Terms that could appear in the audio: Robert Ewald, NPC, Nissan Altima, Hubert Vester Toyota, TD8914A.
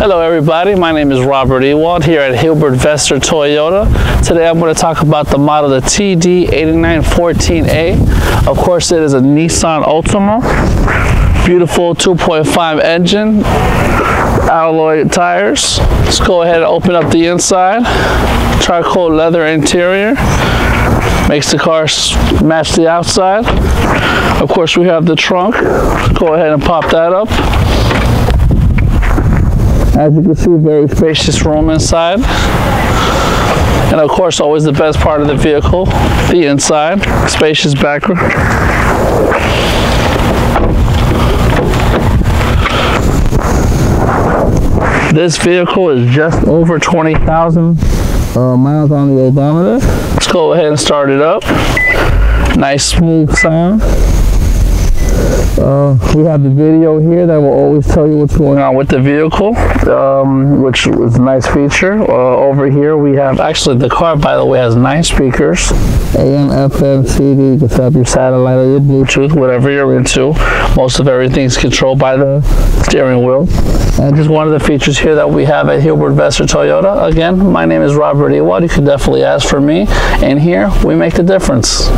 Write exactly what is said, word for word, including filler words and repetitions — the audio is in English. Hello everybody, my name is Robert Ewald here at Hubert Vester Toyota. Today I'm going to talk about the model, the T D eight nine one four A. Of course it is a Nissan Altima, beautiful two point five engine, alloy tires. Let's go ahead and open up the inside. Charcoal leather interior makes the car match the outside. Of course we have the trunk. Go ahead and pop that up. As you can see, very spacious room inside. And of course, always the best part of the vehicle, the inside, spacious backer. This vehicle is just over twenty thousand uh, miles on the odometer. Let's go ahead and start it up. Nice smooth sound. Uh, we have the video here that will always tell you what's going on with the vehicle, um, which is a nice feature. Uh, over here we have, actually the car by the way has nine speakers, A M, F M, C D, you can set up your satellite or your Bluetooth, whatever you're into. Most of everything's controlled by the steering wheel. And just one of the features here that we have at Hubert Vester Toyota. Again, my name is Robert Ewald. You can definitely ask for me, and here we make the difference.